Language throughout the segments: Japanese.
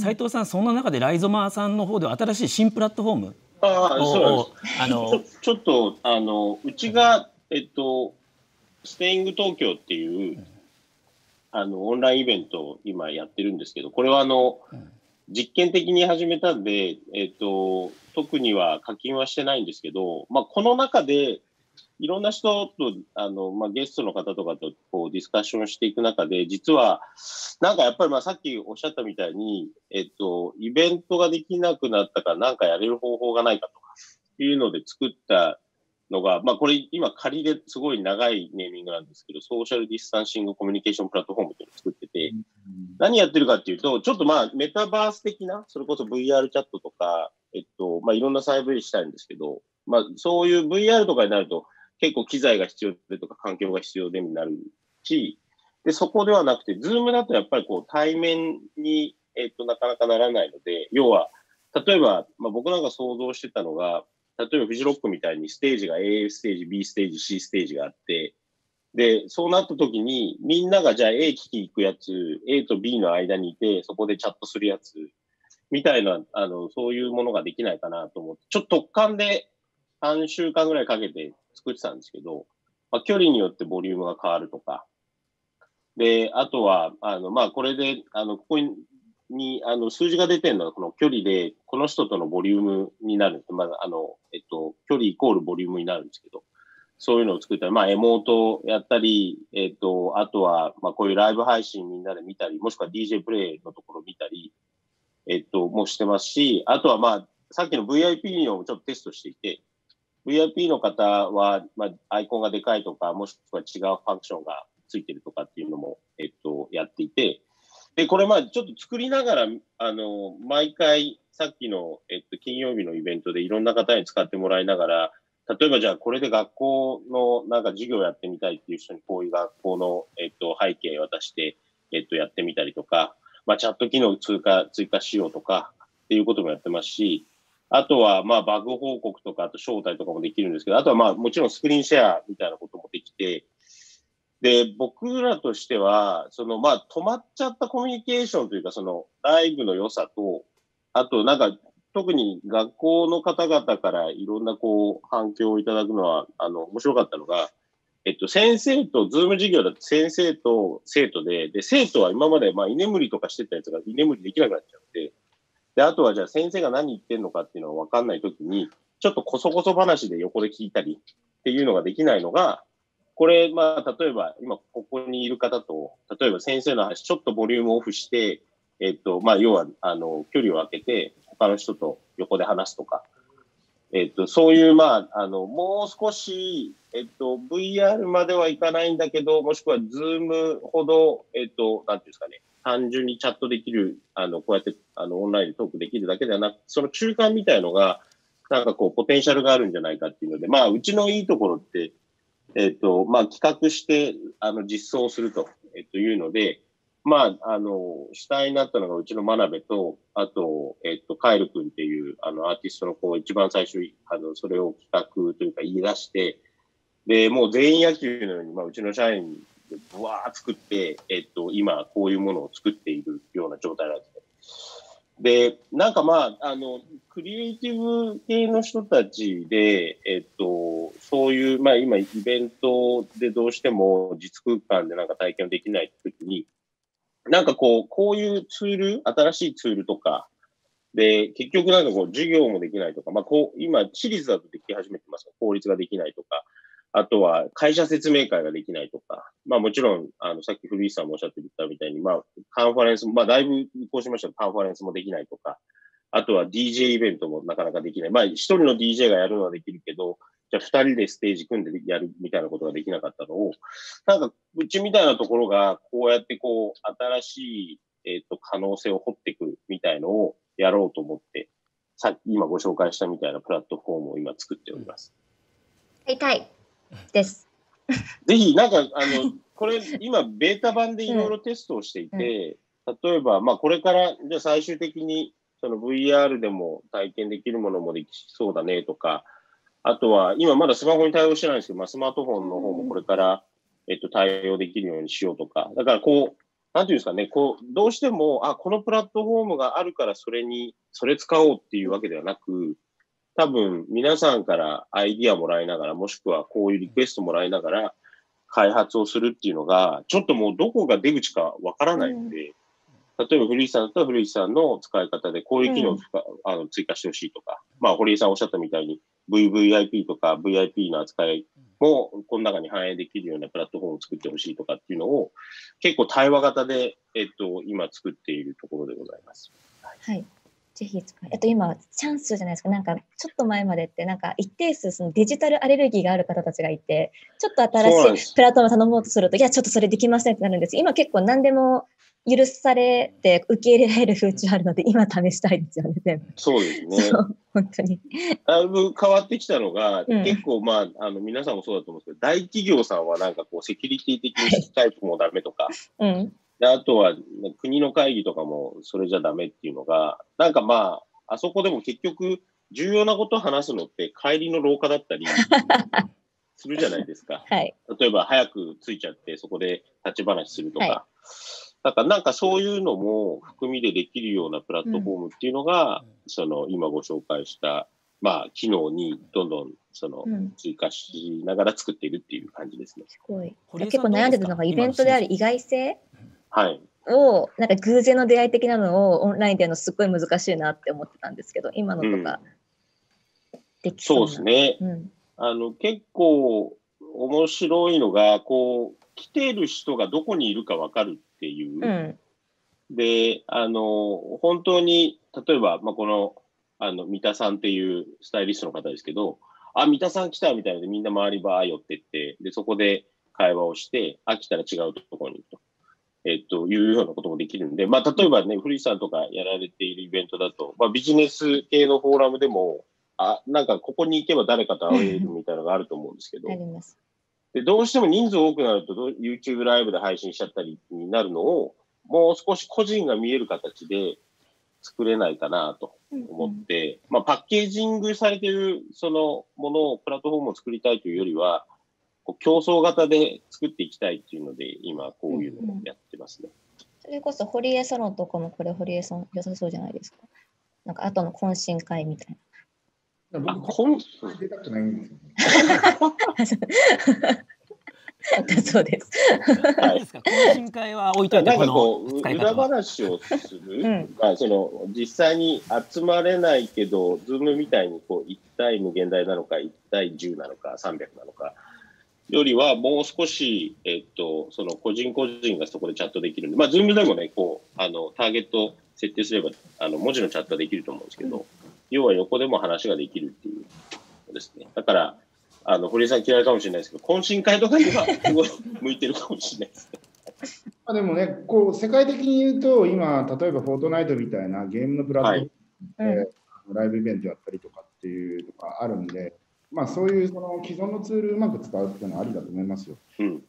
斉藤さん、そんな中でライゾマさんの方では新しい新プラットフォームをちょっとうちが、ステイング東京っていうオンラインイベントを今やってるんですけど、これは実験的に始めたんで、特には課金はしてないんですけど、まあ、この中でいろんな人とまあ、ゲストの方とかとこうディスカッションしていく中で、実はなんかやっぱりまあさっきおっしゃったみたいに、イベントができなくなったからなんかやれる方法がないかとかいうので作ったのが、まあ、これ今仮ですごい長いネーミングなんですけど、ソーシャルディスタンシングコミュニケーションプラットフォームっていうのを作ってて、何やってるかっていうと、ちょっとまあメタバース的な、それこそ VR チャットとか、まあ、いろんなサービスしたいんですけど、まあ、そういう VR とかになると結構機材が必要でとか環境が必要でになるし、で、そこではなくて、ズームだとやっぱりこう対面に、なかなかならないので、要は、例えば、まあ、僕なんか想像してたのが、例えばフジロックみたいにステージが A ステージ、B ステージ、C ステージがあって、で、そうなった時にみんながじゃあ A 聞き行くやつ、A と B の間にいて、そこでチャットするやつ、みたいな、そういうものができないかなと思って、ちょっと突貫で3週間ぐらいかけて作ってたんですけど、まあ、距離によってボリュームが変わるとか。で、あとは、まあ、これで、ここに、数字が出てるのは、この距離で、この人とのボリュームになる。まあ、距離イコールボリュームになるんですけど、そういうのを作ったり、まあ、エモートやったり、あとは、まあ、こういうライブ配信みんなで見たり、もしくは DJ プレイのところ見たり、もしてますし、あとは、まあ、さっきの VIP をちょっとテストしていて、VIP の方は、まあ、アイコンがでかいとか、もしくは違うファンクションがついてるとかっていうのも、やっていて、で、これ、まあ、ちょっと作りながら、毎回、さっきの、金曜日のイベントでいろんな方に使ってもらいながら、例えば、じゃあ、これで学校の、なんか授業やってみたいっていう人に、こういう学校の、背景渡して、やってみたりとか、まあ、チャット機能追加しようとか、っていうこともやってますし、あとは、まあ、バグ報告とか、あと招待とかもできるんですけど、あとは、まあ、もちろんスクリーンシェアみたいなこともできて、で、僕らとしては、まあ、止まっちゃったコミュニケーションというか、ライブの良さと、あと、なんか、特に学校の方々からいろんな、こう、反響をいただくのは、面白かったのが、先生と、ズーム授業だと先生と生徒で、生徒は今まで、まあ、居眠りとかしてたやつが居眠りできなくなっちゃって、で、あとはじゃあ先生が何言ってんのかっていうのは分かんないときに、ちょっとこそこそ話で横で聞いたりっていうのができないのが、これ、まあ、例えば今ここにいる方と、例えば先生の話、ちょっとボリュームオフして、まあ、要は、距離を空けて、他の人と横で話すとか、そういう、まあ、もう少し、VR まではいかないんだけど、もしくはズームほど、なんていうんですかね、単純にチャットできる、こうやって、オンラインでトークできるだけではなく、その中間みたいのが、なんかこう、ポテンシャルがあるんじゃないかっていうので、まあ、うちのいいところって、まあ、企画して、実装すると、いうので、まあ、主体になったのがうちの真鍋と、あと、カエル君っていう、アーティストの子を一番最初、それを企画というか言い出して、で、もう全員野球のように、まあ、うちの社員、ブワー作って、今、こういうものを作っているような状態なんですね。で、なんかまあ、クリエイティブ系の人たちで、そういう、まあ今、イベントでどうしても実空間でなんか体験できないときに、なんかこう、こういうツール、新しいツールとか、で、結局なんかこう、授業もできないとか、まあこう、今、私立だとでき始めてますが、公立ができないとか、あとは会社説明会ができないとか、まあもちろん、さっき古市さんもおっしゃってたみたいに、まあカンファレンスも、まあだいぶ移行しましたが、カンファレンスもできないとか、あとは DJ イベントもなかなかできない。まあ一人の DJ がやるのはできるけど、じゃあ二人でステージ組んでやるみたいなことができなかったのを、なんかうちみたいなところが、こうやってこう、新しい、可能性を掘っていくみたいのをやろうと思って、今ご紹介したみたいなプラットフォームを今作っております。です。ぜひ、なんか、これ、今、ベータ版でいろいろテストをしていて、例えば、まあ、これから、じゃあ最終的に、VR でも体験できるものもできそうだねとか、あとは、今まだスマホに対応してないんですけど、まあ、スマートフォンの方もこれから、対応できるようにしようとか、だから、こう、なんていうんですかね、こう、どうしても、あ、このプラットフォームがあるからそれ使おうっていうわけではなく、多分皆さんからアイディアもらいながら、もしくはこういうリクエストもらいながら、開発をするっていうのが、ちょっともうどこが出口かわからないんで、例えば古市さんだったら古市さんの使い方でこういう機能を追加してほしいとか、まあ堀江さんおっしゃったみたいに VVIP とか VIP の扱いもこの中に反映できるようなプラットフォームを作ってほしいとかっていうのを結構対話型で、今作っているところでございます。はい。ぜひ使い、今チャンスじゃないですか。なんかちょっと前までってなんか一定数そのデジタルアレルギーがある方たちがいて、ちょっと新しいプラットフォームを頼もうとすると、いやちょっとそれできませんってなるんです。今結構何でも許されて受け入れられる風潮あるので、今試したいですよね、全部。そうですね。本当に。だいぶ変わってきたのが、結構まあ、皆さんもそうだと思うんですけど、大企業さんはなんかこう、セキュリティ的にタイプもダメとか、うん、であとは国の会議とかもそれじゃダメっていうのが、なんかまあ、あそこでも結局、重要なことを話すのって、帰りの廊下だったり、するじゃないですか。はい、例えば、早く着いちゃって、そこで立ち話するとか。はい、なんかそういうのも含みでできるようなプラットフォームっていうのが、その今ご紹介した、まあ、機能にどんどんその追加しながら作っているっていう感じですね。すごい。結構悩んでたのがイベントである意外性を、なんか偶然の出会い的なのをオンラインでやるのすごい難しいなって思ってたんですけど、今のとかできそうな。そうですね。うん、結構面白いのが、こう、来てる人がどこにいるか分かるっていう。うん、で、本当に、例えば、まあ、この、三田さんっていうスタイリストの方ですけど、あ、三田さん来たみたいなので、みんな周りばー寄ってって、で、そこで会話をして、あ、来たら違うところにと、いうようなこともできるんで、まあ、例えばね、古市さんとかやられているイベントだと、まあ、ビジネス系のフォーラムでも、あ、なんかここに行けば誰かと会えるみたいなのがあると思うんですけど、あります。でどうしても人数多くなると YouTube ライブで配信しちゃったりになるのをもう少し個人が見える形で作れないかなと思って、うんうん、まあ、パッケージングされてるそのものをプラットフォームを作りたいというよりはこう競争型で作っていきたいっていうので今こういうのをやってますね。うんうん、それこそ堀江サロンとかもこれ堀江さん良さそうじゃないですか。なんか後の懇親会みたいな。僕、本気でたくないんですよね。そうです。何ですか、懇親会は置いといて、なんかこう、裏話をする、まあその、実際に集まれないけど、ズームみたいにこう1対無限大なのか、1対10なのか、300なのか、よりはもう少し、その個人個人がそこでチャットできるんで、まあ、ズームでもね、こう、ターゲットを設定すれば、文字のチャットはできると思うんですけど、要は横でも話ができるっていうことですね。だから、堀江さん嫌いかもしれないですけど、懇親会とかにはすごい向いてるかもしれないですね。まあでもね、こう、世界的に言うと、今、例えばフォートナイトみたいなゲームのプラットフォームで、ライブイベントやったりとかっていうのがあるんで、まあそういうその既存のツールをうまく使うっていうのはありだと思いますよ。うん、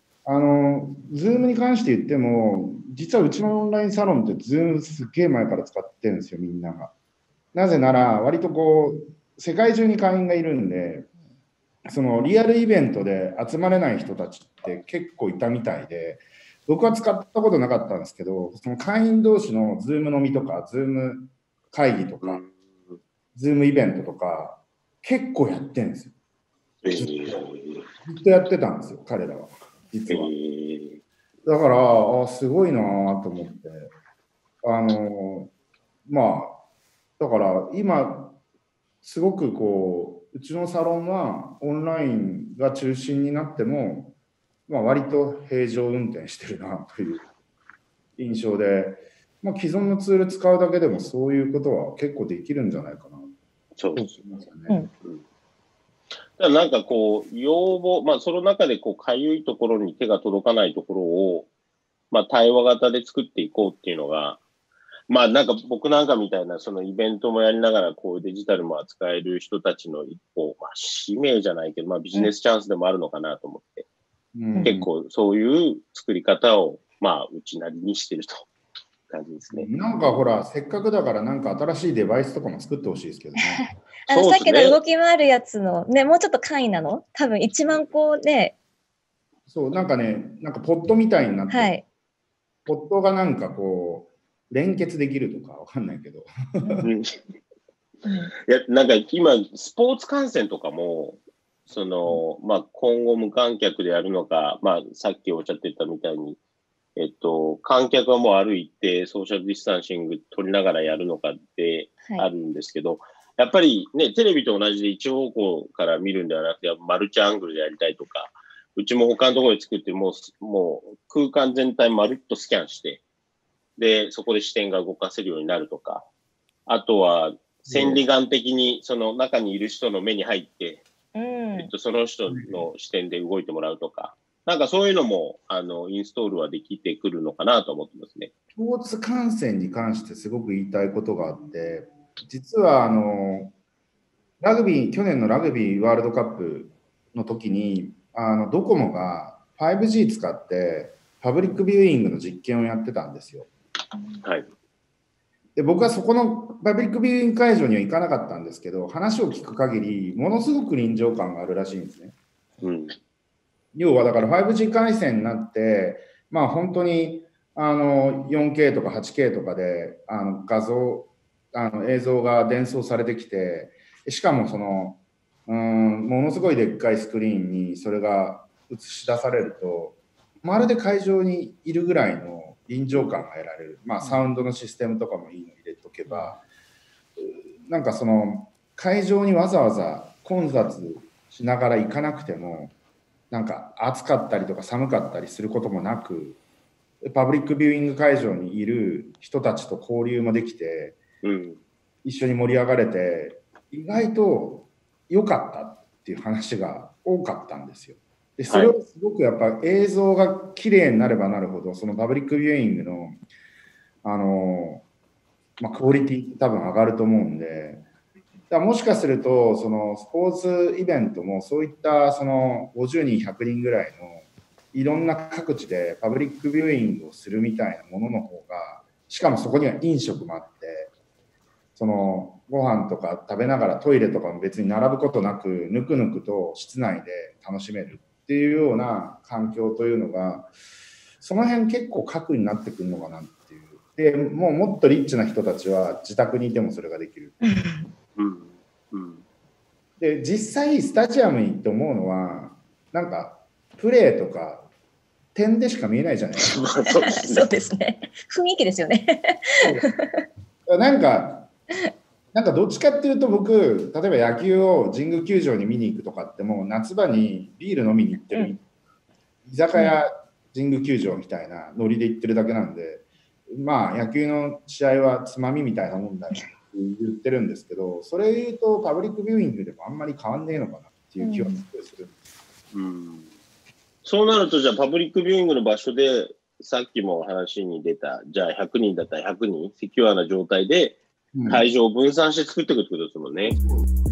Zoom に関して言っても、実はうちのオンラインサロンって Zoom すっげえ前から使ってるんですよ、みんなが。なぜなら、割とこう、世界中に会員がいるんで、そのリアルイベントで集まれない人たちって結構いたみたいで、僕は使ったことなかったんですけど、その会員同士のズーム飲みとか、ズーム会議とか、ズームイベントとか、結構やってるんですよ。ずっとやってたんですよ、彼らは、実は。だから、あ、すごいなと思って、まあ、だから今すごくこううちのサロンはオンラインが中心になっても、まあ、割と平常運転してるなという印象で、まあ、既存のツール使うだけでもそういうことは結構できるんじゃないかな。そうですね。なんかこう要望、まあ、その中でこうかゆいところに手が届かないところを、まあ、対話型で作っていこうっていうのが。まあなんか僕なんかみたいなそのイベントもやりながらこうデジタルも扱える人たちの一歩、まあ、使命じゃないけど、まあ、ビジネスチャンスでもあるのかなと思って、結構そういう作り方をまあうちなりにしてると感じですね。なんかほらせっかくだからなんか新しいデバイスとかも作ってほしいですけどね。さっきの動き回るやつのね、もうちょっと簡易なの多分1万個で、そうなんかね、なんかポットみたいになって、はい、夫がなんかこう連結できるとかわかんないけどいやなんか今スポーツ観戦とかもその、まあ、今後無観客でやるのか、まあ、さっきおっしゃってたみたいに、観客はもう歩いてソーシャルディスタンシング取りながらやるのかってあるんですけど、はい、やっぱりねテレビと同じで一方向から見るんではなくてマルチアングルでやりたいとか、うちも他のところで作ってもう空間全体まるっとスキャンしてでそこで視点が動かせるようになるとか、あとは千里眼的にその中にいる人の目に入って、うんその人の視点で動いてもらうとか、なんかそういうのもインストールはできてくるのかなと思ってますね。スポーツ観戦に関してすごく言いたいことがあって、実は去年のラグビーワールドカップの時にドコモが 5G 使ってパブリックビューイングの実験をやってたんですよ。はい、で僕はそこのパブリックビューイング会場には行かなかったんですけど、話を聞く限りものすごく臨場感があるらしいんですね。うん、要はだから 5G 回線になって、まあ、本当に4K とか 8K とかで映像が伝送されてきて、しかもものすごいでっかいスクリーンにそれが映し出されるとまるで会場にいるぐらいの臨場感が得られる、まあ、サウンドのシステムとかもいいの入れとけば、なんかその会場にわざわざ混雑しながら行かなくても、なんか暑かったりとか寒かったりすることもなくパブリックビューイング会場にいる人たちと交流もできて、うん、一緒に盛り上がれて意外と良かったっていう話が多かったんですよ。でそれをすごくやっぱ映像が綺麗になればなるほど、そのパブリックビューイングの、クオリティ多分上がると思うんで、だもしかするとそのスポーツイベントもそういったその50人100人ぐらいのいろんな各地でパブリックビューイングをするみたいなものの方が、しかもそこには飲食もあって、そのご飯とか食べながらトイレとかも別に並ぶことなくぬくぬくと室内で楽しめるっていうような環境というのが、その辺結構核になってくるのかなっていう。でもっとリッチな人たちは自宅にいてもそれができるうん、うん、で実際スタジアムに行って思うのはなんかプレーとか点でしか見えないじゃないですかそうですね、雰囲気ですよねなんかどっちかっていうと僕、例えば野球を神宮球場に見に行くとかってもう夏場にビール飲みに行ってる、居酒屋神宮球場みたいなノリで行ってるだけなんで、まあ野球の試合はつまみみたいなもんだって言ってるんですけど、それ言うとパブリックビューイングでもあんまり変わんねえのかなっていう気はすごいするんです、うん、そうなるとじゃあパブリックビューイングの場所でさっきも話に出たじゃあ100人だったら100人セキュアな状態で会場を分散して作っていくってことですもんね。